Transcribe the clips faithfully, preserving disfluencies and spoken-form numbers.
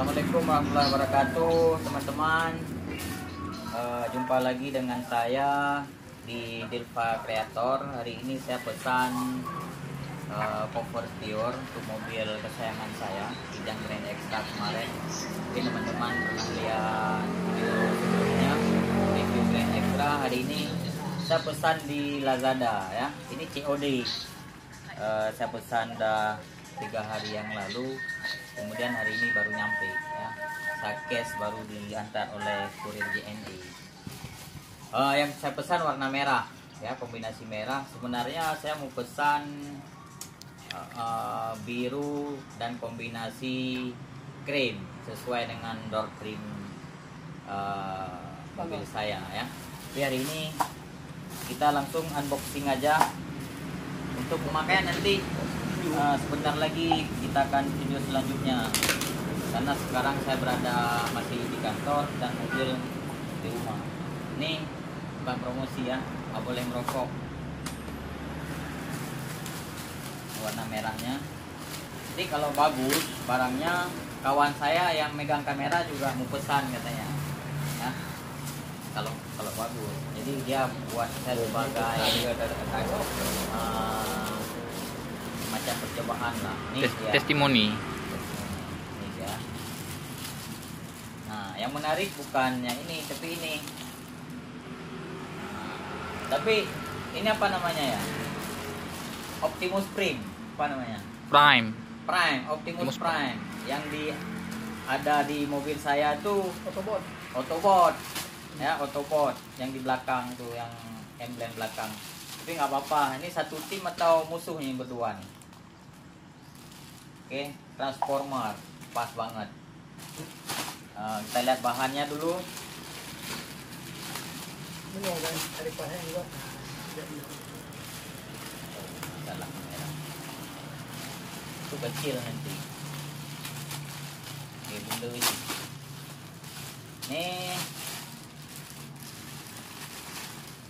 Assalamualaikum warahmatullahi wabarakatuh teman-teman. Uh, jumpa lagi dengan saya di Dilva Creator. Hari ini saya pesan uh, cover tior untuk mobil kesayangan saya, Kijang Grand Extra kemarin. Mungkin teman-teman pernah lihat video sebelumnya review Grand Extra. Hari ini saya pesan di Lazada ya. Ini C O D. Uh, saya pesan dah tiga hari yang lalu, kemudian hari ini baru nyampe ya. Saya cash baru diantar oleh kurir J N E. Uh, yang saya pesan warna merah ya, kombinasi merah. Sebenarnya saya mau pesan uh, uh, biru dan kombinasi krim sesuai dengan door trim uh, mobil saya ya. Jadi hari ini kita langsung unboxing aja. Untuk pemakaian nanti uh, sebentar lagi kita akan video selanjutnya, karena sekarang saya berada masih di kantor dan mobil di rumah. Ini bukan promosi ya, nggak boleh merokok. Warna merahnya. Jadi kalau bagus barangnya, kawan saya yang megang kamera juga mau pesan katanya ya, kalau kalau bagus. Jadi dia buat saya sebagai uh, macam percobaan lah. Ini Tes ya. testimoni. Ini ya. Nah, yang menarik bukannya ini, tapi ini. Tapi ini apa namanya ya? Optimus Prime, apa namanya? Prime. Prime, Optimus, Optimus Prime. Prime yang di ada di mobil saya tuh Autobot. Autobot. Ya, Autobot yang di belakang tuh, yang emblem belakang. Tapi nggak apa-apa, ini satu tim atau musuh nih berdua nih. Oke, transformer pas banget. Uh, kita lihat bahannya dulu. Salah merah. Itu kecil nanti. Oke, bunda ini. Nih.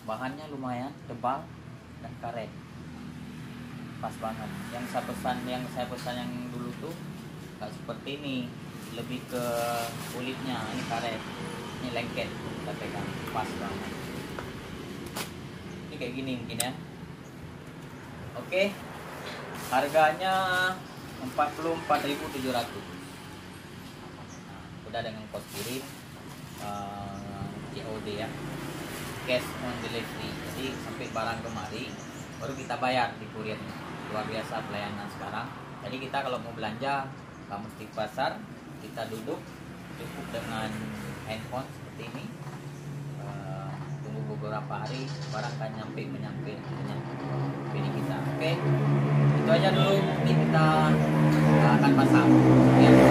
Bahannya lumayan tebal dan karet, pas banget. Yang saya pesan, yang saya pesan yang dulu tuh nggak seperti ini, lebih ke kulitnya. Ini karet, ini lengket, kita pegang pas banget. Ini kayak gini mungkin ya. Oke, harganya empat puluh empat ribu tujuh ratus. Udah dengan kos kirim, uh, C O D ya. Cash on delivery. Jadi sampai barang kemari baru kita bayar di kurirnya. Luar biasa pelayanan sekarang. Jadi kita kalau mau belanja nggak mesti ke pasar, kita duduk cukup dengan handphone seperti ini. Uh, tunggu beberapa hari barang akan nyampe menyampe ini kita. Oke, itu aja dulu. Nanti kita akan pasang. Ya.